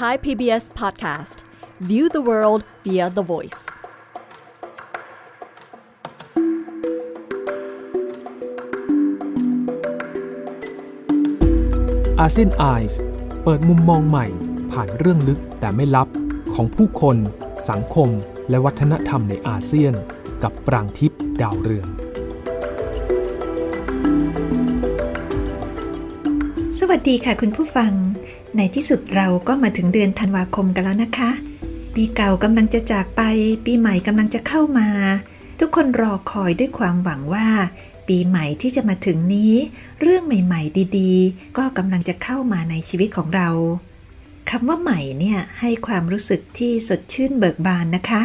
Thai PBS Podcast View the world via the voice ASEAN Eyes เปิดมุมมองใหม่ผ่านเรื่องลึกแต่ไม่ลับของผู้คนสังคมและวัฒนธรรมในอาเซียนกับปรางทิพย์ดาวเรืองสวัสดีค่ะคุณผู้ฟังในที่สุดเราก็มาถึงเดือนธันวาคมกันแล้วนะคะปีเก่ากำลังจะจากไปปีใหม่กำลังจะเข้ามาทุกคนรอคอยด้วยความหวังว่าปีใหม่ที่จะมาถึงนี้เรื่องใหม่ๆดีๆก็กำลังจะเข้ามาในชีวิตของเราคำว่าใหม่เนี่ยให้ความรู้สึกที่สดชื่นเบิกบานนะคะ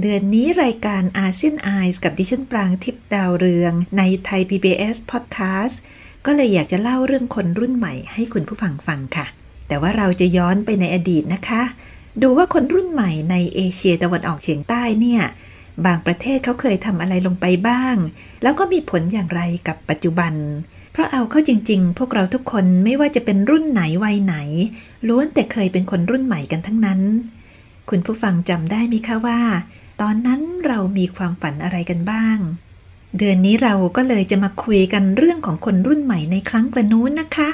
เดือนนี้รายการ ASEAN Eyes กับดิฉันปรางทิพย์ดาวเรืองในไทย PBS Podcast ก็เลยอยากจะเล่าเรื่องคนรุ่นใหม่ให้คุณผู้ฟังฟังค่ะแต่ว่าเราจะย้อนไปในอดีตนะคะดูว่าคนรุ่นใหม่ในเอเชียตะวันออกเฉียงใต้เนี่ยบางประเทศเขาเคยทำอะไรลงไปบ้างแล้วก็มีผลอย่างไรกับปัจจุบันเพราะเอาเข้าจริงๆพวกเราทุกคนไม่ว่าจะเป็นรุ่นไหนวัยไหนล้วนแต่เคยเป็นคนรุ่นใหม่กันทั้งนั้นคุณผู้ฟังจำได้ไหมคะว่าตอนนั้นเรามีความฝันอะไรกันบ้างเดือนนี้เราก็เลยจะมาคุยกันเรื่องของคนรุ่นใหม่ในครั้งกระนู้นนะคะ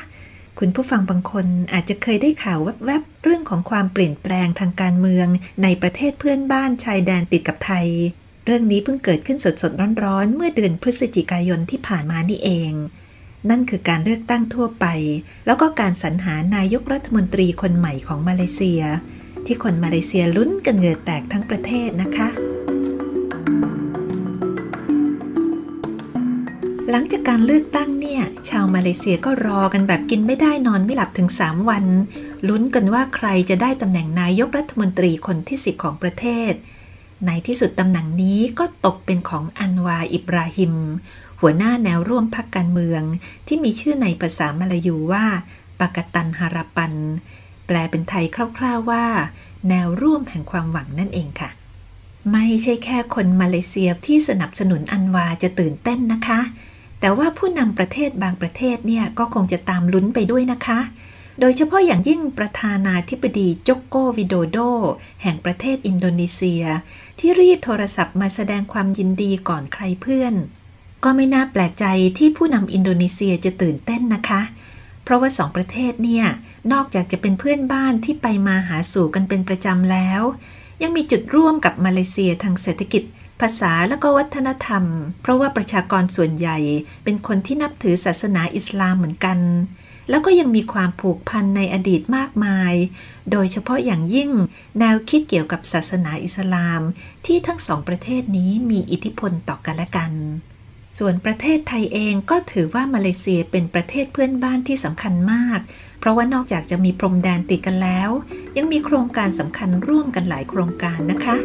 คุณผู้ฟังบางคนอาจจะเคยได้ข่าวแวบๆเรื่องของความเปลี่ยนแปลงทางการเมืองในประเทศเพื่อนบ้านชายแดนติดกับไทยเรื่องนี้เพิ่งเกิดขึ้นสดๆร้อนๆเมื่อเดือนพฤศจิกายนที่ผ่านมานี่เองนั่นคือการเลือกตั้งทั่วไปแล้วก็การสรรหานายกรัฐมนตรีคนใหม่ของมาเลเซียที่คนมาเลเซียลุ้นกันเหงื่อแตกทั้งประเทศนะคะหลังจากการเลือกตั้งเนี่ยชาวมาเลเซียก็รอกันแบบกินไม่ได้นอนไม่หลับถึง3วันลุ้นกันว่าใครจะได้ตำแหน่งนายกรัฐมนตรีคนที่10ของประเทศในที่สุดตำแหน่งนี้ก็ตกเป็นของอันวาอิบราฮิมหัวหน้าแนวร่วมพรรคการเมืองที่มีชื่อในภาษามลายูว่าปากตันฮาราปันแปลเป็นไทยคร่าวๆว่าแนวร่วมแห่งความหวังนั่นเองค่ะไม่ใช่แค่คนมาเลเซียที่สนับสนุนอันวาจะตื่นเต้นนะคะแต่ว่าผู้นำประเทศบางประเทศเนี่ยก็คงจะตามลุ้นไปด้วยนะคะโดยเฉพาะอย่างยิ่งประธานาธิบดีโจโกวิโดโดแห่งประเทศอินโดนีเซียที่รีบโทรศัพท์มาแสดงความยินดีก่อนใครเพื่อนก็ไม่น่าแปลกใจที่ผู้นำอินโดนีเซียจะตื่นเต้นนะคะเพราะว่าสองประเทศเนี่ยนอกจากจะเป็นเพื่อนบ้านที่ไปมาหาสู่กันเป็นประจำแล้วยังมีจุดร่วมกับมาเลเซียทางเศรษฐกิจภาษาและก็วัฒนธรรมเพราะว่าประชากรส่วนใหญ่เป็นคนที่นับถือศาสนาอิสลามเหมือนกันแล้วก็ยังมีความผูกพันในอดีตมากมายโดยเฉพาะอย่างยิ่งแนวคิดเกี่ยวกับศาสนาอิสลามที่ทั้งสองประเทศนี้มีอิทธิพลต่อกันและกันส่วนประเทศไทยเองก็ถือว่ามาเลเซียเป็นประเทศเพื่อนบ้านที่สำคัญมากเพราะว่านอกจากจะมีพรมแดนติดกันแล้วยังมีโครงการสำคัญร่วมกันหลายโครงการนะคะ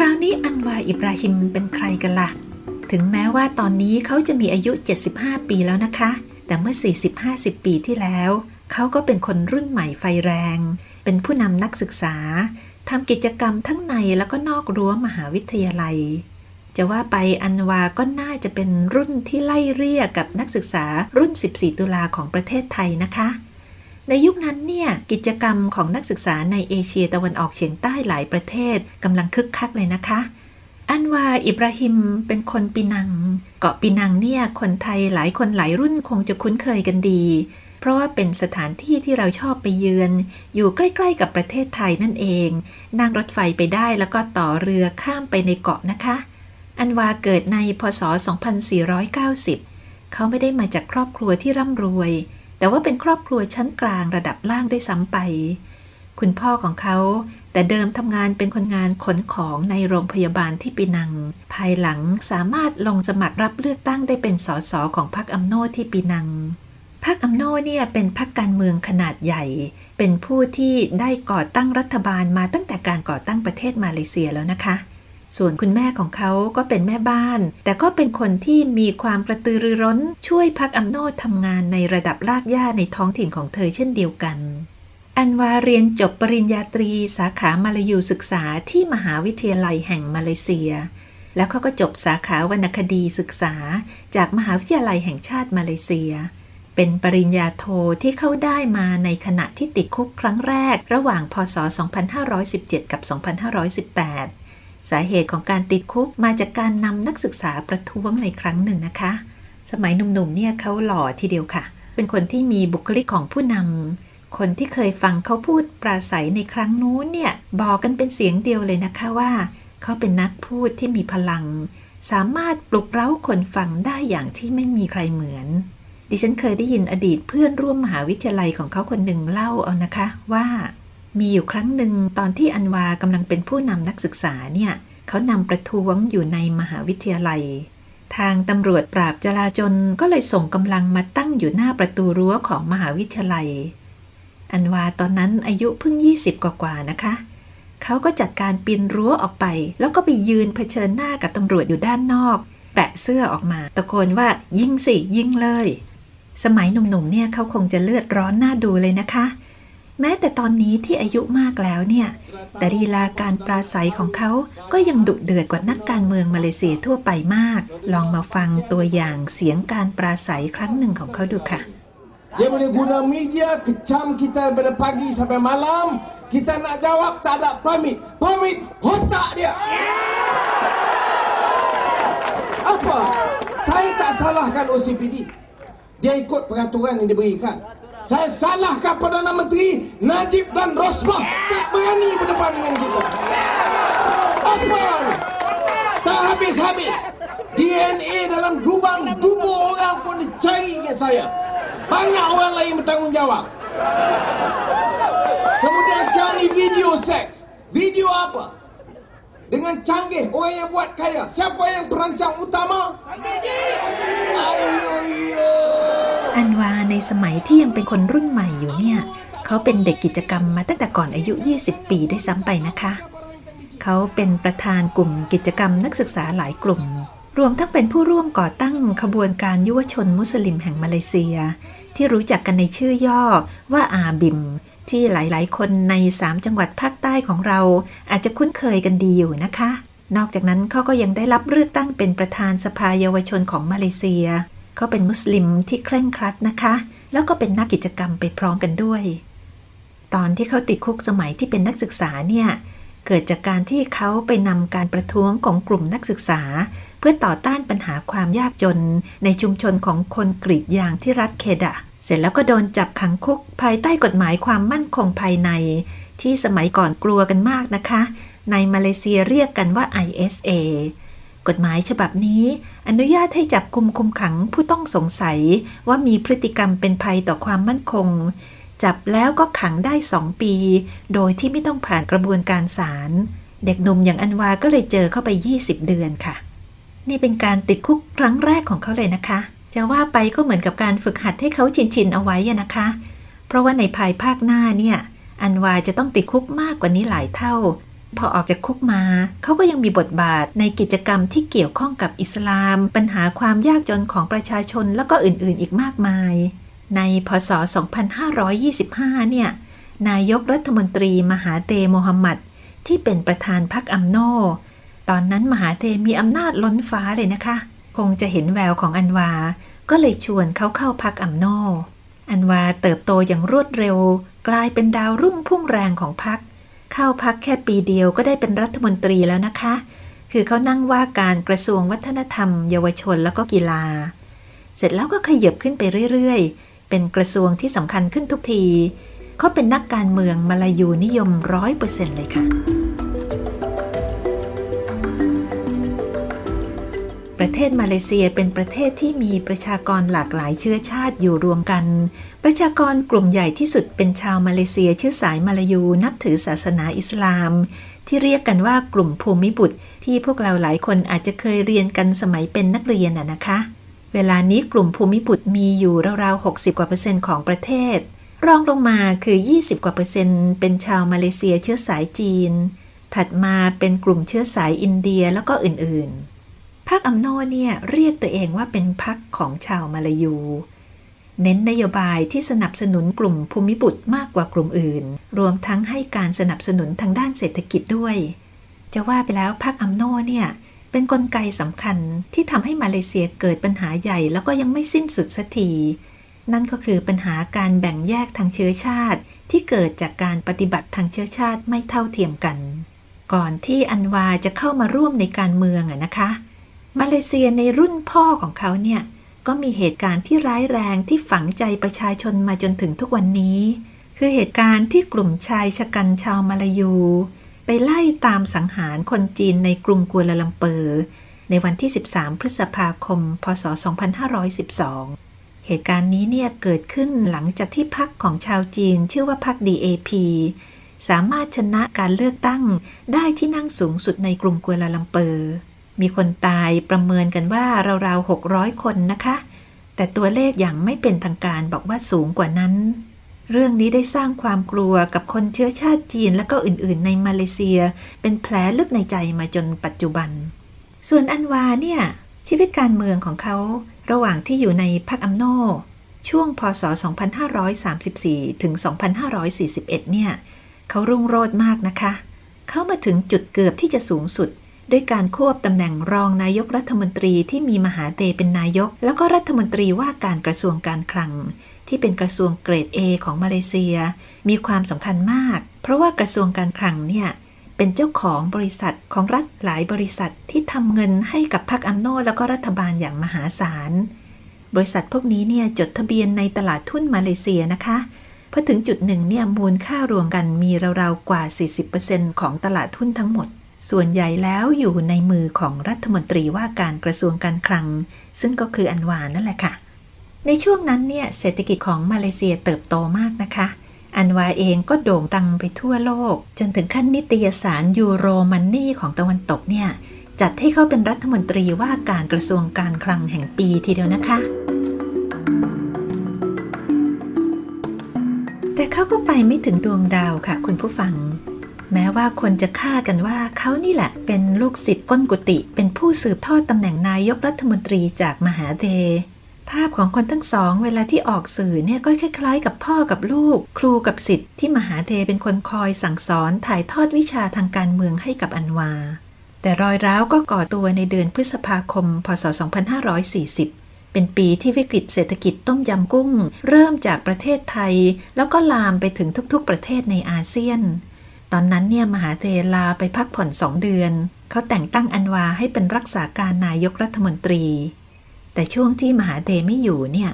คราวนี้อันวาอิบราฮิมเป็นใครกันล่ะถึงแม้ว่าตอนนี้เขาจะมีอายุ75ปีแล้วนะคะแต่เมื่อ 40-50 ปีที่แล้วเขาก็เป็นคนรุ่นใหม่ไฟแรงเป็นผู้นำนักศึกษาทำกิจกรรมทั้งในแล้วก็นอกรั้วมหาวิทยาลัยจะว่าไปอันวาก็น่าจะเป็นรุ่นที่ไล่เรียกกับนักศึกษารุ่น14ตุลาของประเทศไทยนะคะในยุคนั้นเนี่ยกิจกรรมของนักศึกษาในเอเชียตะวันออกเฉียงใต้หลายประเทศกำลังคึกคักเลยนะคะอันวาอิบราฮิมเป็นคนปีนังเกาะปีนังเนี่ยคนไทยหลายคนหลายรุ่นคงจะคุ้นเคยกันดีเพราะว่าเป็นสถานที่ที่เราชอบไปเยือนอยู่ใกล้ๆกับประเทศไทยนั่นเองนั่งรถไฟไปได้แล้วก็ต่อเรือข้ามไปในเกาะนะคะอันวาเกิดในพ.ศ. 2490เขาไม่ได้มาจากครอบครัวที่ร่ำรวยแต่ว่าเป็นครอบครัวชั้นกลางระดับล่างด้วยซ้ำไปคุณพ่อของเขาแต่เดิมทำงานเป็นคนงานขนของในโรงพยาบาลที่ปีนังภายหลังสามารถลงสมัครรับเลือกตั้งได้เป็นส.ส.ของพรรคอัมโนที่ปีนังพรรคอัมโนเนี่ยเป็นพรรคการเมืองขนาดใหญ่เป็นผู้ที่ได้ก่อตั้งรัฐบาลมาตั้งแต่การก่อตั้งประเทศมาเลเซียแล้วนะคะส่วนคุณแม่ของเขาก็เป็นแม่บ้านแต่ก็เป็นคนที่มีความกระตือรือร้นช่วยพรรคอัมโนทำงานในระดับรากหญ้าในท้องถิ่นของเธอเช่นเดียวกันอันวาเรียนจบปริญญาตรีสาขามาลายูศึกษาที่มหาวิทยาลัยแห่งมาเลเซียแล้วเขาก็จบสาขาวรรณคดีศึกษาจากมหาวิทยาลัยแห่งชาติมาเลเซีย เป็นปริญญาโทที่เขาได้มาในขณะที่ติดคุกครั้งแรกระหว่างพ.ศ. 2517 กับ 2518 สาเหตุของการติดคุกมาจากการนำนักศึกษาประท้วงในครั้งหนึ่งนะคะสมัยหนุ่มๆเนี่ยเขาหล่อทีเดียวค่ะเป็นคนที่มีบุคลิกของผู้นำคนที่เคยฟังเขาพูดปราศัยในครั้งนู้นเนี่ยบอกกันเป็นเสียงเดียวเลยนะคะว่าเขาเป็นนักพูดที่มีพลังสามารถปลุกเร้าคนฟังได้อย่างที่ไม่มีใครเหมือนดิฉันเคยได้ยินอดีตเพื่อนร่วมมหาวิทยาลัยของเขาคนหนึ่งเล่าเอานะคะว่ามีอยู่ครั้งหนึ่งตอนที่อันวากำลังเป็นผู้นำนักศึกษาเนี่ยเขานำประท้วงอยู่ในมหาวิทยาลัยทางตำรวจปราบจลาจลก็เลยส่งกำลังมาตั้งอยู่หน้าประตูรั้วของมหาวิทยาลัยอันวาตอนนั้นอายุเพิ่ง20กว่านะคะเขาก็จัดการปีนรั้วออกไปแล้วก็ไปยืนเผชิญหน้ากับตำรวจอยู่ด้านนอกแปะเสื้อออกมาตะโกนว่ายิงสิยิงเลยสมัยหนุ่มๆเนี่ยเขาคงจะเลือดร้อนหน้าดูเลยนะคะแม้แต่ตอนนี้ที่อายุมากแล้วเนี่ยแต่ลีลาการปราศัยของเขาก็ยังดุเดือดกว่านักการเมืองมาเลเซียทั่วไปมากลองมาฟังตัวอย่างเสียงการปราศัยครั้งหนึ่งของเขาดูค่ะKita nak jawab tak ada permit. Permit otak dia. Apa? Saya tak salahkan OCPD. Dia ikut peraturan yang diberikan. Saya salahkan Perdana Menteri Najib dan Rosmah tak berani berdepan dengan kita. Apa? Tak habis-habis. DNA dalam lubang tubuh orang pun dicari ke saya. Banyak orang lain bertanggungjawab.Kemudian sekarang ni video seks. Video apa? Dengan canggih orang yang buat kaya. Siapa yang perancang utama? Anwar. Anwar ในสมัยที่ยังเป็นคนรุ่นใหม่อยู่เนี่ยเขาเป็นเด็กกิจกรรมมาตั้งแต่ก่อนอายุ20ปีด้วยซ้ำไปนะคะเขาเป็นประธานกลุ่มกิจกรรมนักศึกษาหลายกลุ่มรวมทั้งเป็นผู้ร่วมก่อตั้งขบวนการยุวชนมุสลิมแห่งมาเลเซียที่รู้จักกันในชื่อย่อว่าอาบิมที่หลายๆคนใน3จังหวัดภาคใต้ของเราอาจจะคุ้นเคยกันดีอยู่นะคะนอกจากนั้นเขาก็ยังได้รับเลือกตั้งเป็นประธานสภาเยาวชนของมาเลเซียเขาเป็นมุสลิมที่เคร่งครัดนะคะแล้วก็เป็นนักกิจกรรมไปพร้อมกันด้วยตอนที่เขาติดคุกสมัยที่เป็นนักศึกษาเนี่ยเกิดจากการที่เขาไปนำการประท้วงของกลุ่มนักศึกษาเพื่อต่อต้านปัญหาความยากจนในชุมชนของคนกรีดยางที่รัฐเคดะเสร็จแล้วก็โดนจับขังคุกภายใต้กฎหมายความมั่นคงภายในที่สมัยก่อนกลัวกันมากนะคะในมาเลเซียเรียกกันว่า ISA กฎหมายฉบับนี้อนุญาตให้จับกุมคุมขังผู้ต้องสงสัยว่ามีพฤติกรรมเป็นภัยต่อความมั่นคงจับแล้วก็ขังได้2ปีโดยที่ไม่ต้องผ่านกระบวนการศาลเด็กหนุ่มอย่างอันวาก็เลยเจอเข้าไป20เดือนค่ะนี่เป็นการติดคุกครั้งแรกของเขาเลยนะคะจะว่าไปก็เหมือนกับการฝึกหัดให้เขาชินเอาไว้นะคะเพราะว่าในภายภาคหน้าเนี่ยอันวาจะต้องติดคุกมากกว่านี้หลายเท่าพอออกจากคุกมาเขาก็ยังมีบทบาทในกิจกรรมที่เกี่ยวข้องกับอิสลามปัญหาความยากจนของประชาชนแล้วก็อื่นๆอีกมากมายในพ.ศ. 2525 เนี่ยนายกรัฐมนตรีมหาเตโมฮัมหมัดที่เป็นประธานพรรคอัมโนตอนนั้นมหาเตมีอำนาจล้นฟ้าเลยนะคะคงจะเห็นแววของอันวาก็เลยชวนเขาเข้าพรรคอัมโนอันวาเติบโตอย่างรวดเร็วกลายเป็นดาวรุ่งพุ่งแรงของพรรคเข้าพรรคแค่ปีเดียวก็ได้เป็นรัฐมนตรีแล้วนะคะคือเขานั่งว่าการกระทรวงวัฒนธรรมเยาวชนแล้วก็กีฬาเสร็จแล้วก็ขยับขึ้นไปเรื่อยๆเป็นกระทรวงที่สำคัญขึ้นทุกทีเขาเป็นนักการเมืองมลายูนิยม 100% เลยค่ะประเทศมาเลเซียเป็นประเทศที่มีประชากรหลากหลายเชื้อชาติอยู่รวมกันประชากรกลุ่มใหญ่ที่สุดเป็นชาวมาเลเซียเชื้อสายมาลายูนับถือศาสนาอิสลามที่เรียกกันว่ากลุ่มภูมิบุตรที่พวกเราหลายคนอาจจะเคยเรียนกันสมัยเป็นนักเรียนนะคะเวลานี้กลุ่มภูมิบุตรมีอยู่ราวๆ 60% ของประเทศรองลงมาคือ 20% เป็นชาวมาเลเซียเชื้อสายจีนถัดมาเป็นกลุ่มเชื้อสายอินเดียแล้วก็อื่นๆพรรคอัมโนเนี่ยเรียกตัวเองว่าเป็นพรรคของชาวมาลายูเน้นนโยบายที่สนับสนุนกลุ่มภูมิบุตรมากกว่ากลุ่มอื่นรวมทั้งให้การสนับสนุนทางด้านเศรษฐกิจด้วยจะว่าไปแล้วพรรคอัมโนเนี่ยเป็นกลไกสำคัญที่ทำให้มาเลเซียเกิดปัญหาใหญ่แล้วก็ยังไม่สิ้นสุดสักที นั่นก็คือปัญหาการแบ่งแยกทางเชื้อชาติที่เกิดจากการปฏิบัติทางเชื้อชาติไม่เท่าเทียมกันก่อนที่อันวาจะเข้ามาร่วมในการเมืองนะคะมาเลเซียในรุ่นพ่อของเขาเนี่ยก็มีเหตุการณ์ที่ร้ายแรงที่ฝังใจประชาชนมาจนถึงทุกวันนี้คือเหตุการณ์ที่กลุ่มชายชะกันชาวมาลายูไปไล่ตามสังหารคนจีนในกรุงกัวลาลัมเปอร์ในวันที่13พฤษภาคมพ.ศ. 2512เหตุการณ์นี้เนี่ยเกิดขึ้นหลังจากที่พรรคของชาวจีนชื่อว่าพรรค DAP สามารถชนะการเลือกตั้งได้ที่นั่งสูงสุดในกรุงกัวลาลัมเปอร์มีคนตายประเมินกันว่าราวๆ600คนนะคะแต่ตัวเลขอย่างไม่เป็นทางการบอกว่าสูงกว่านั้นเรื่องนี้ได้สร้างความกลัวกับคนเชื้อชาติจีนและก็อื่นๆในมาเลเซียเป็นแผลลึกในใจมาจนปัจจุบันส่วนอันวาเนี่ยชีวิตการเมืองของเขาระหว่างที่อยู่ในพรรคอัมโนช่วงพ.ศ. 2534 ถึง 2541 เนี่ยเขารุ่งโรจน์มากนะคะเขามาถึงจุดเกือบที่จะสูงสุดด้วยการควบตำแหน่งรองนายกรัฐมนตรีที่มีมหาเตเป็นนายกแล้วก็รัฐมนตรีว่าการกระทรวงการคลังที่เป็นกระทรวงเกรด A ของมาเลเซียมีความสำคัญมากเพราะว่ากระทรวงการคลังเนี่ยเป็นเจ้าของบริษัทของรัฐหลายบริษัทที่ทำเงินให้กับพรรคอัมโนแล้วก็รัฐบาลอย่างมหาศาลบริษัทพวกนี้เนี่ยจดทะเบียนในตลาดทุนมาเลเซียนะคะพอถึงจุดหนึ่งเนี่ยมูลค่ารวมกันมีราวๆกว่า 40% ของตลาดทุนทั้งหมดส่วนใหญ่แล้วอยู่ในมือของรัฐมนตรีว่าการกระทรวงการคลังซึ่งก็คืออันวานั่นแหละค่ะในช่วงนั้นเนี่ยเศรษฐกิจของมาเลเซียเติบโตมากนะคะอันวาเองก็โด่งดังไปทั่วโลกจนถึงขั้นนิตยสารยูโรมันนี่ของตะวันตกเนี่ยจัดให้เขาเป็นรัฐมนตรีว่าการกระทรวงการคลังแห่งปีทีเดียวนะคะแต่เขาก็ไปไม่ถึงดวงดาวค่ะคุณผู้ฟังแม้ว่าคนจะคาดกันว่าเขานี่แหละเป็นลูกศิษย์ก้นกุฏิเป็นผู้สืบทอดตำแหน่งนายกรัฐมนตรีจากมหาเถรภาพของคนทั้งสองเวลาที่ออกสื่อเนี่ยก็คล้ายๆกับพ่อกับลูกครูกับศิษย์ที่มหาเถรเป็นคนคอยสั่งสอนถ่ายทอดวิชาทางการเมืองให้กับอันวาแต่รอยร้าวก็ก่อตัวในเดือนพฤษภาคมพ.ศ. 2540เป็นปีที่วิกฤตเศรษฐกิจต้มยำกุ้งเริ่มจากประเทศไทยแล้วก็ลามไปถึงทุกๆประเทศในอาเซียนตอนนั้นเนี่ยมหาเถรลาไปพักผ่อน2 เดือนเขาแต่งตั้งอันวาให้เป็นรักษาการนายกรัฐมนตรีแต่ช่วงที่มหาเถรไม่อยู่เนี่ย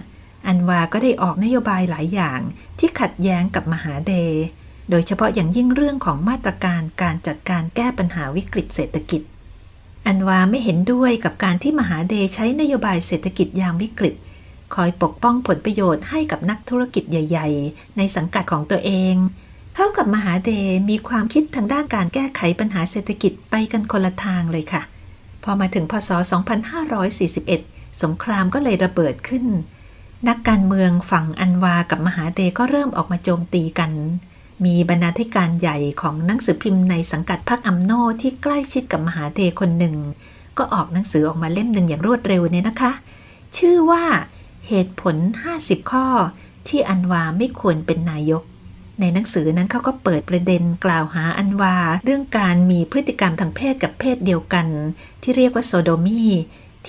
อันวาก็ได้ออกนโยบายหลายอย่างที่ขัดแย้งกับมหาเถรโดยเฉพาะอย่างยิ่งเรื่องของมาตรการการจัดการแก้ปัญหาวิกฤตเศรษฐกิจอันวาไม่เห็นด้วยกับการที่มหาเถรใช้นโยบายเศรษฐกิจยามวิกฤตคอยปกป้องผลประโยชน์ให้กับนักธุรกิจใหญ่ๆในสังกัดของตัวเองเท่ากับมหาเถรมีความคิดทางด้านการแก้ไขปัญหาเศรษฐกิจไปกันคนละทางเลยค่ะพอมาถึงพ.ศ. 2541 สงครามก็เลยระเบิดขึ้นนักการเมืองฝั่งอันวากับมหาเถรก็เริ่มออกมาโจมตีกันมีบรรณาธิการใหญ่ของหนังสือพิมพ์ในสังกัดพรรคอัมโนที่ใกล้ชิดกับมหาเถรคนหนึ่งก็ออกหนังสือออกมาเล่มหนึ่งอย่างรวดเร็วเนี่ยนะคะชื่อว่าเหตุผล 50 ข้อที่อันวาไม่ควรเป็นนายกในหนังสือนั้นเขาก็เปิดประเด็นกล่าวหาอันวาเรื่องการมีพฤติกรรมทางเพศกับเพศเดียวกันที่เรียกว่าโซโดมี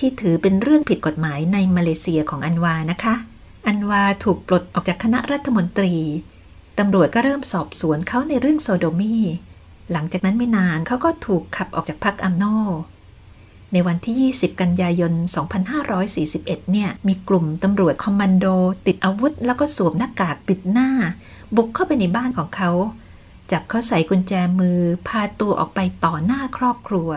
ที่ถือเป็นเรื่องผิดกฎหมายในมาเลเซียของอันวานะคะอันวาถูกปลดออกจากคณะรัฐมนตรีตำรวจก็เริ่มสอบสวนเขาในเรื่องโซโดมีหลังจากนั้นไม่นานเขาก็ถูกขับออกจากพรรคอัมโนในวันที่20 กันยายน 2541เนี่ยมีกลุ่มตำรวจคอมมานโดติดอาวุธแล้วก็สวมหน้ากากปิดหน้าบุกเข้าไปในบ้านของเขาจับเขาใส่กุญแจมือพาตัวออกไปต่อหน้าครอบครัว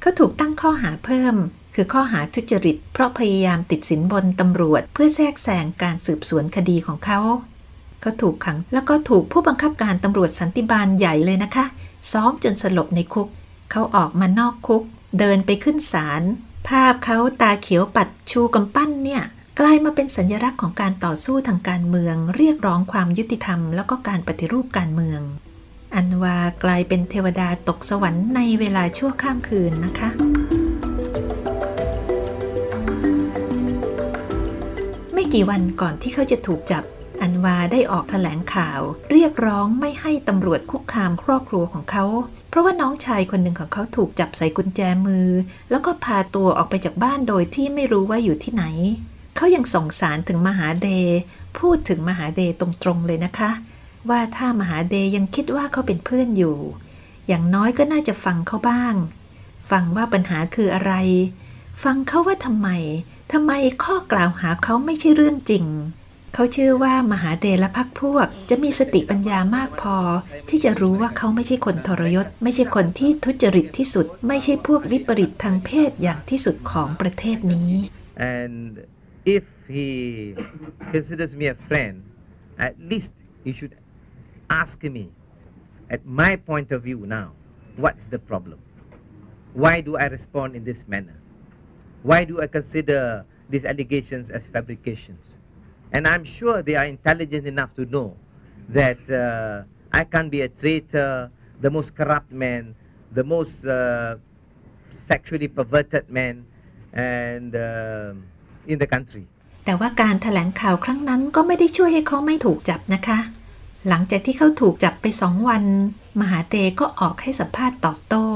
เขาถูกตั้งข้อหาเพิ่มคือข้อหาทุจริตเพราะพยายามติดสินบนตำรวจเพื่อแทรกแซงการสืบสวนคดีของเขาเขาถูกขังแล้วก็ถูกผู้บังคับการตำรวจสันติบาลใหญ่เลยนะคะซ้อมจนสลบในคุกเขาออกมานอกคุกเดินไปขึ้นศาลภาพเขาตาเขียวปัดชูกำปั้นเนี่ยกลายมาเป็นสัญลักษณ์ของการต่อสู้ทางการเมืองเรียกร้องความยุติธรรมแล้วก็การปฏิรูปการเมืองอันวากลายเป็นเทวดาตกสวรรค์ในเวลาชั่วข้ามคืนนะคะไม่กี่วันก่อนที่เขาจะถูกจับอันวาได้ออกแถลงข่าวเรียกร้องไม่ให้ตำรวจคุกคามครอบครัวของเขาเพราะว่าน้องชายคนหนึ่งของเขาถูกจับใส่กุญแจมือแล้วก็พาตัวออกไปจากบ้านโดยที่ไม่รู้ว่าอยู่ที่ไหนเขายังส่งสารถึงมหาเถร พูดถึงมหาเดย์ตรงๆเลยนะคะว่าถ้ามหาเดย์ยังคิดว่าเขาเป็นเพื่อนอยู่อย่างน้อยก็น่าจะฟังเขาบ้างฟังว่าปัญหาคืออะไรฟังเขาว่าทำไมข้อกล่าวหาเขาไม่ใช่เรื่องจริงเขาเชื่อว่ามหาเดย์และพรรคพวกจะมีสติปัญญามากพอที่จะรู้ว่าเขาไม่ใช่คนทรยศไม่ใช่คนที่ทุจริตที่สุดไม่ใช่พวกวิปริตทางเพศอย่างที่สุดของประเทศนี้ And if he considers me a friend at least he should ask me at my point of view now what's the problem why do I respond in this manner why do I consider these allegations as fabrications And I'm sure they are intelligent enough to know that I can't be a traitor, the most corrupt man, the most sexually perverted man, and in the country. แต่ว่าการแถลงข่าวครั้งนั้นก็ไม่ได้ช่วยให้เขาไม่ถูกจับนะคะหลังจากที่เขาถูกจับไป2 วันมหาเดย์ก็ออกให้สัมภาษณ์ตอบโต้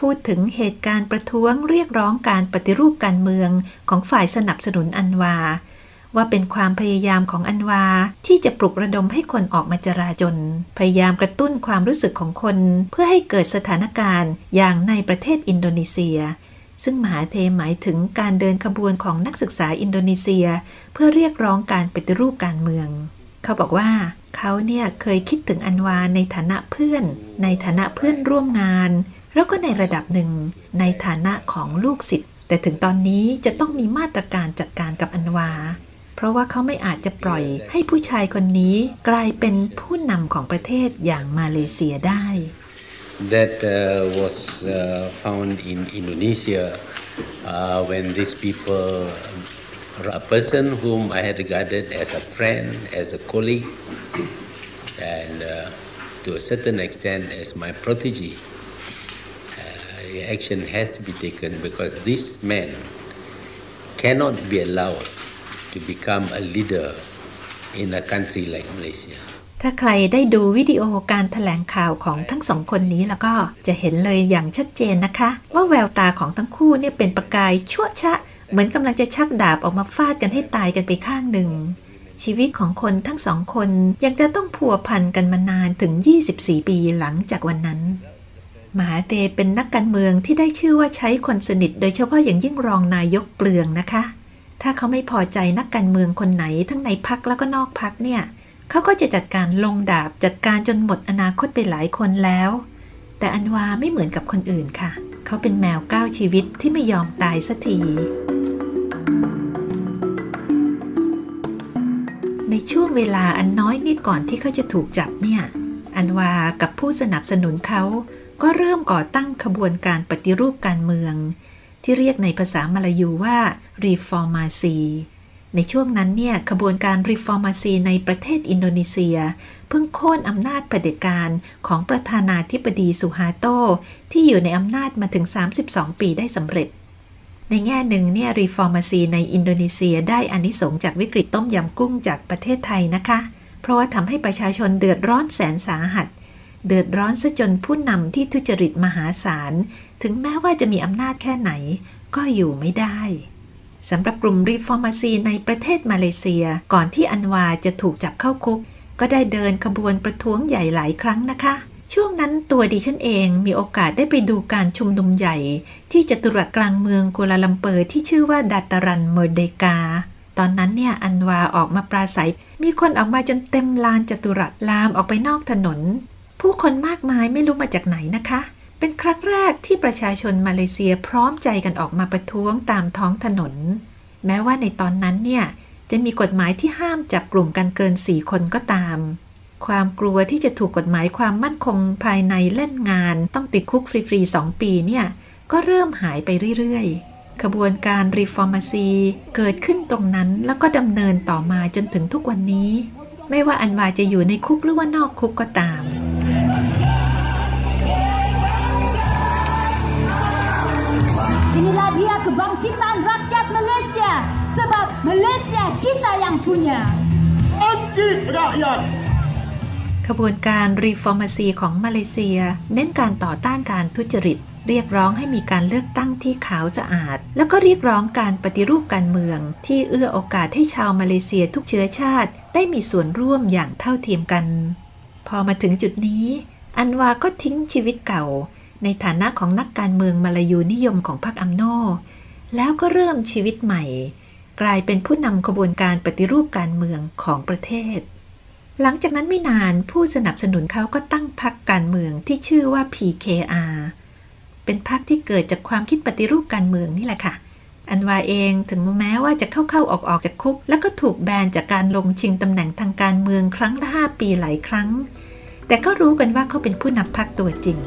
พูดถึงเหตุการณ์ประท้วงเรียกร้องการปฏิรูปการเมืองของฝ่ายสนับสนุนอันวาว่าเป็นความพยายามของอันวาที่จะปลุกระดมให้คนออกมาจราจลพยายามกระตุ้นความรู้สึกของคนเพื่อให้เกิดสถานการณ์อย่างในประเทศอินโดนีเซียซึ่งมหาเดย์หมายถึงการเดินขบวนของนักศึกษาอินโดนีเซียเพื่อเรียกร้องการปฏิรูปการเมืองเขาบอกว่าเขาเนี่ยเคยคิดถึงอันวาในฐานะเพื่อนร่วมงานแล้วก็ในระดับหนึ่งในฐานะของลูกศิษย์แต่ถึงตอนนี้จะต้องมีมาตรการจัดการกับอันวาเพราะว่าเขาไม่อาจจะปล่อยให้ผู้ชายคนนี้กลายเป็นผู้นำของประเทศอย่างมาเลเซียได้ That was found in Indonesia when these people, a person whom I had regarded as a friend, as a colleague, and to a certain extent as my protege, action has to be taken because this man cannot be allowed.to become a leader in a country like Malaysia ถ้าใครได้ดูวิดีโอการแถลงข่าวของทั้ง2 คนนี้แล้วก็จะเห็นเลยอย่างชัดเจนนะคะว่าแววตาของทั้งคู่เนี่ยเป็นประกายชั่วชะเหมือนกำลังจะชักดาบออกมาฟาดกันให้ตายกันไปข้างหนึ่งชีวิตของคนทั้ง2 คนยังจะต้องพัวพันกันมานานถึง24 ปีหลังจากวันนั้นมหาเดย์เป็นนักการเมืองที่ได้ชื่อว่าใช้คนสนิทโดยเฉพาะอย่างยิ่งรองนายกเปลืองนะคะถ้าเขาไม่พอใจนักการเมืองคนไหนทั้งในพรรคแล้วก็นอกพรรคเนี่ยเขาก็จะจัดการลงดาบจัดการจนหมดอนาคตไปหลายคนแล้วแต่อันวาไม่เหมือนกับคนอื่นค่ะเขาเป็นแมว9 ชีวิตที่ไม่ยอมตายสักทีในช่วงเวลาอันน้อยนิดก่อนที่เขาจะถูกจับเนี่ยอันวากับผู้สนับสนุนเขาก็เริ่มก่อตั้งขบวนการปฏิรูปการเมืองที่เรียกในภาษามาลายูว่า Reformasi ในช่วงนั้นเนี่ยขบวนการ Reformasi ในประเทศอินโดนีเซียเพิ่งโค่นอำนาจเผด็จการของประธานาธิบดีซูฮาโตที่อยู่ในอำนาจมาถึง32 ปีได้สำเร็จในแง่หนึ่งเนี่ย Reformasi ในอินโดนีเซียได้อานิสงส์จากวิกฤตต้มยำกุ้งจากประเทศไทยนะคะเพราะว่าทำให้ประชาชนเดือดร้อนแสนสาหัสเดือดร้อนซะจนผู้นำที่ทุจริตมหาศาลถึงแม้ว่าจะมีอำนาจแค่ไหนก็อยู่ไม่ได้สำหรับกลุ่มรีฟอร์มาซีในประเทศมาเลเซียก่อนที่อันวาจะถูกจับเข้าคุกก็ได้เดินขบวนประท้วงใหญ่หลายครั้งนะคะช่วงนั้นตัวดิฉันเองมีโอกาสได้ไปดูการชุมนุมใหญ่ที่จัตุรัสกลางเมืองกัวลาลัมเปอร์ที่ชื่อว่าดัตตารันเมอร์เดกาตอนนั้นเนี่ยอันวาออกมาปราศัยมีคนออกมาจนเต็มลานจัตุรัสลามออกไปนอกถนนผู้คนมากมายไม่รู้มาจากไหนนะคะเป็นครั้งแรกที่ประชาชนมาเลเซียพร้อมใจกันออกมาประท้วงตามท้องถนนแม้ว่าในตอนนั้นเนี่ยจะมีกฎหมายที่ห้ามจับกลุ่มกันเกิน4 คนก็ตามความกลัวที่จะถูกกฎหมายความมั่นคงภายในเล่นงานต้องติดคุกฟรีๆ2 ปีเนี่ยก็เริ่มหายไปเรื่อยๆขบวนการรีฟอร์มาซีเกิดขึ้นตรงนั้นแล้วก็ดำเนินต่อมาจนถึงทุกวันนี้ไม่ว่าอันวาจะอยู่ในคุกหรือว่านอกคุกก็ตามInilah dia kebangkitan rakyat Malaysia sebab Malaysia kita yang punya. Angkat rakyat. ขบวนการรีฟอร์มาซีของมาเลเซียเน้นการต่อต้านการทุจริต เรียกร้องให้มีการเลือกตั้งที่ขาวสะอาดแล้วก็เรียกร้องการปฏิรูปการเมืองที่เอื้อโอกาสให้ชาวมาเลเซียทุกเชื้อชาติได้มีส่วนร่วมอย่างเท่าเทียมกันพอมาถึงจุดนี้อันวาก็ทิ้งชีวิตเก่าในฐานะของนักการเมืองมาลายูนิยมของพรรคอัมโนแล้วก็เริ่มชีวิตใหม่กลายเป็นผู้นำขบวนการปฏิรูปการเมืองของประเทศหลังจากนั้นไม่นานผู้สนับสนุนเขาก็ตั้งพรรคการเมืองที่ชื่อว่า PKR เป็นพรรคที่เกิดจากความคิดปฏิรูปการเมืองนี่แหละค่ะอันวาเองถึงแม้ว่าจะเข้าๆออกๆจากคุกแล้วก็ถูกแบนจากการลงชิงตำแหน่งทางการเมืองครั้งละ5 ปีหลายครั้งแต่ก็รู้กันว่าเขาเป็นผู้นำพรรคตัวจริง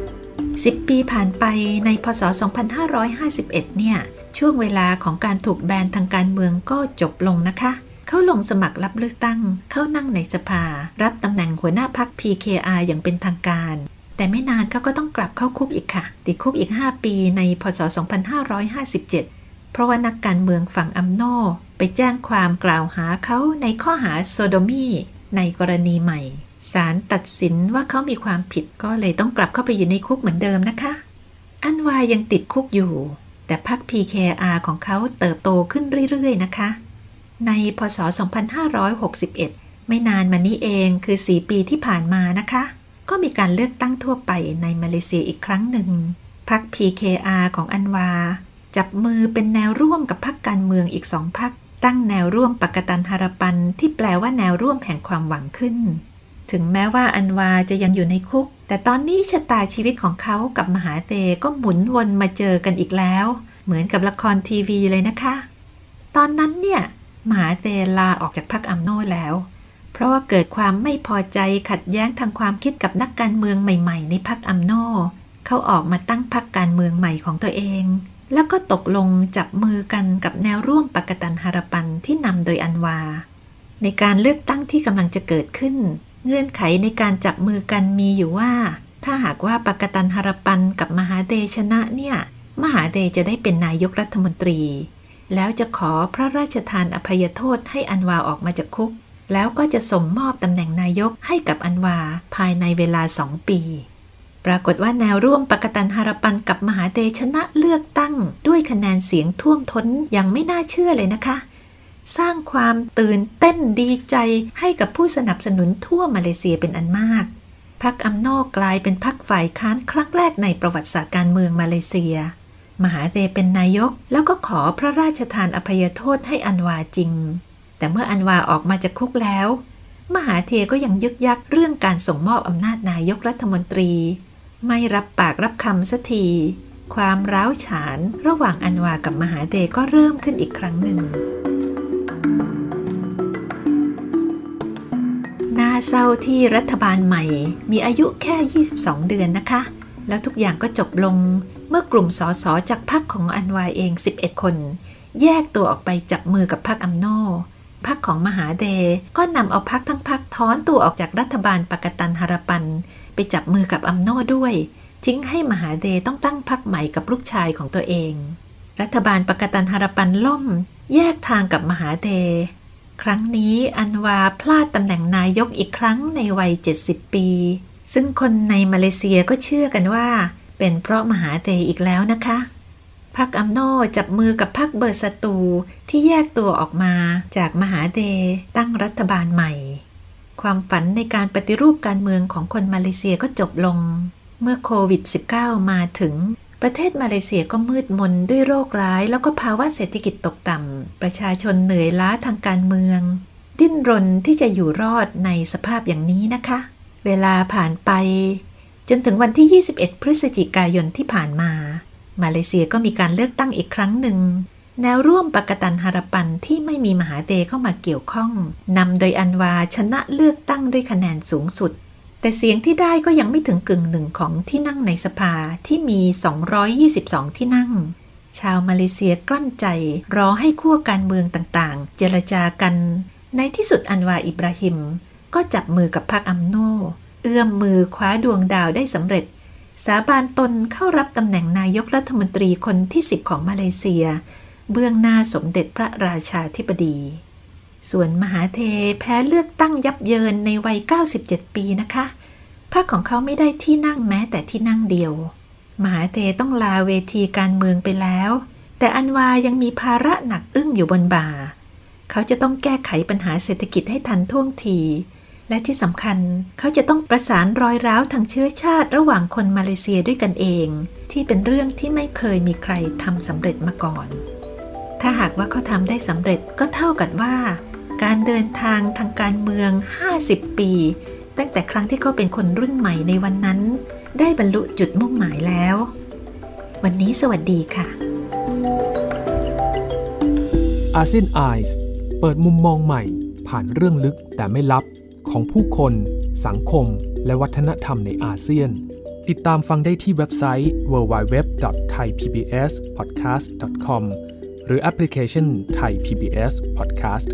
10 ปีผ่านไปในพ.ศ. 2551เนี่ยช่วงเวลาของการถูกแบนทางการเมืองก็จบลงนะคะเขาลงสมัครรับเลือกตั้งเข้านั่งในสภารับตำแหน่งหัวหน้าพรรค PKR อย่างเป็นทางการแต่ไม่นานเขาก็ต้องกลับเข้าคุกอีกค่ะติดคุกอีก5 ปีในพ.ศ. 2557เพราะว่านักการเมืองฝั่งอัมโนไปแจ้งความกล่าวหาเขาในข้อหาโซโดมีในกรณีใหม่ศาลตัดสินว่าเขามีความผิดก็เลยต้องกลับเข้าไปอยู่ในคุกเหมือนเดิมนะคะอันวายังติดคุกอยู่แต่พรรค PKR ของเขาเติบโตขึ้นเรื่อยๆนะคะในพ.ศ. 2561ไม่นานมานี้เองคือ4 ปีที่ผ่านมานะคะก็มีการเลือกตั้งทั่วไปในมาเลเซียอีกครั้งหนึ่งพรรค PKR ของอันวาจับมือเป็นแนวร่วมกับพรรคการเมืองอีก2 พรรคตั้งแนวร่วมปากตันฮาราปันที่แปลว่าแนวร่วมแห่งความหวังขึ้นถึงแม้ว่าอันวาจะยังอยู่ในคุกแต่ตอนนี้ชะตาชีวิตของเขากับมหาเตก็หมุนวนมาเจอกันอีกแล้วเหมือนกับละครทีวีเลยนะคะตอนนั้นเนี่ยมหาเตลาออกจากพรรคอัมโนแล้วเพราะว่าเกิดความไม่พอใจขัดแย้งทางความคิดกับนักการเมืองใหม่ๆในพรรคอัมโนเขาออกมาตั้งพรรคการเมืองใหม่ของตัวเองแล้วก็ตกลงจับมือกันกับแนวร่วมปากตันฮาราปันที่นำโดยอันวาในการเลือกตั้งที่กำลังจะเกิดขึ้นเงื่อนไขในการจับมือกันมีอยู่ว่าถ้าหากว่าปากตันฮาราปันกับมหาเดชนะเนี่ยมหาเดจะได้เป็นนายกรัฐมนตรีแล้วจะขอพระราชทานอภัยโทษให้อันวาออกมาจากคุกแล้วก็จะส่งมอบตำแหน่งนายกให้กับอันวาภายในเวลา2 ปีปรากฏว่าแนวร่วมปากตันฮาราปันกับมหาเดชนะเลือกตั้งด้วยคะแนนเสียงท่วมท้นอย่างไม่น่าเชื่อเลยนะคะสร้างความตื่นเต้นดีใจให้กับผู้สนับสนุนทั่วมาเลเซียเป็นอันมากพรรคอัมโนกลายเป็นพรรคฝ่ายค้านครั้งแรกในประวัติศาสตร์การเมืองมาเลเซียมหาเดเป็นนายกแล้วก็ขอพระราชทานอภัยโทษให้อันวาจริงแต่เมื่ออันวาออกมาจากคุกแล้วมหาเทก็ยังยึกยักเรื่องการส่งมอบอำนาจนายกรัฐมนตรีไม่รับปากรับคำสักทีความร้าวฉานระหว่างอันวากับมหาเดก็เริ่มขึ้นอีกครั้งหนึ่งน่าเศร้าที่รัฐบาลใหม่มีอายุแค่22 เดือนนะคะแล้วทุกอย่างก็จบลงเมื่อกลุ่มส.ส.จากพรรคของอันวาเอง11 คนแยกตัวออกไปจับมือกับพรรคอัมโนพรรคของมหาเดก็นำเอาพรรคทั้งพรรคถอนตัวออกจากรัฐบาลปากตันฮาราปันไปจับมือกับอัมโนด้วยทิ้งให้มหาเดต้องตั้งพรรคใหม่กับลูกชายของตัวเองรัฐบาลปากตันฮาราปันล่มแยกทางกับมหาเดครั้งนี้อันวาพลาดตำแหน่งนายกอีกครั้งในวัย70 ปีซึ่งคนในมาเลเซียก็เชื่อกันว่าเป็นเพราะมหาเตอีกแล้วนะคะพรรคอัมโนจับมือกับพรรคเบอร์สตูที่แยกตัวออกมาจากมหาเตตั้งรัฐบาลใหม่ความฝันในการปฏิรูปการเมืองของคนมาเลเซียก็จบลงเมื่อโควิด -19 มาถึงประเทศมาเลเซียก็มืดมนด้วยโรคร้ายแล้วก็ภาวะเศรษฐกิจตกต่ำประชาชนเหนื่อยล้าทางการเมืองดิ้นรนที่จะอยู่รอดในสภาพอย่างนี้นะคะเวลาผ่านไปจนถึงวันที่21 พฤศจิกายนที่ผ่านมามาเลเซียก็มีการเลือกตั้งอีกครั้งหนึ่งแนวร่วมปากตันฮาราปันที่ไม่มีมหาเตเข้ามาเกี่ยวข้องนำโดยอันวาชนะเลือกตั้งด้วยคะแนนสูงสุดแต่เสียงที่ได้ก็ยังไม่ถึง1/4ของที่นั่งในสภาที่มี222ที่นั่งชาวมาเลเซียกลั้นใจรอให้ขั้วการเมืองต่างๆเจรจากันในที่สุดอันวาอิบราฮิมก็จับมือกับพรรคอัมโนเอื้อมมือคว้าดวงดาวได้สำเร็จสาบานตนเข้ารับตำแหน่งนายกรัฐมนตรีคนที่10ของมาเลเซียเบื้องหน้าสมเด็จพระราชาธิบดี ส่วนมหาเทแพ้เลือกตั้งยับเยินในวัย97ปีนะคะพรรคของเขาไม่ได้ที่นั่งแม้แต่ที่นั่งเดียวมหาเทต้องลาเวทีการเมืองไปแล้วแต่อันวายังมีภาระหนักอึ้งอยู่บนบ่าเขาจะต้องแก้ไขปัญหาเศรษฐกิจให้ทันท่วงทีและที่สำคัญเขาจะต้องประสานรอยร้าวทางเชื้อชาติระหว่างคนมาเลเซียด้วยกันเองที่เป็นเรื่องที่ไม่เคยมีใครทำสำเร็จมาก่อนถ้าหากว่าเขาทำได้สำเร็จก็เท่ากับว่าการเดินทางทางการเมือง50ปีตั้งแต่ครั้งที่เขาเป็นคนรุ่นใหม่ในวันนั้นได้บรรลุจุดมุ่งหมายแล้ววันนี้สวัสดีค่ะ ASEAN Eyes เปิดมุมมองใหม่ผ่านเรื่องลึกแต่ไม่ลับของผู้คนสังคมและวัฒนธรรมในอาเซียนติดตามฟังได้ที่เว็บไซต์ www.thaipbspodcast.com หรือแอปพลิเคชัน Thai PBS Podcast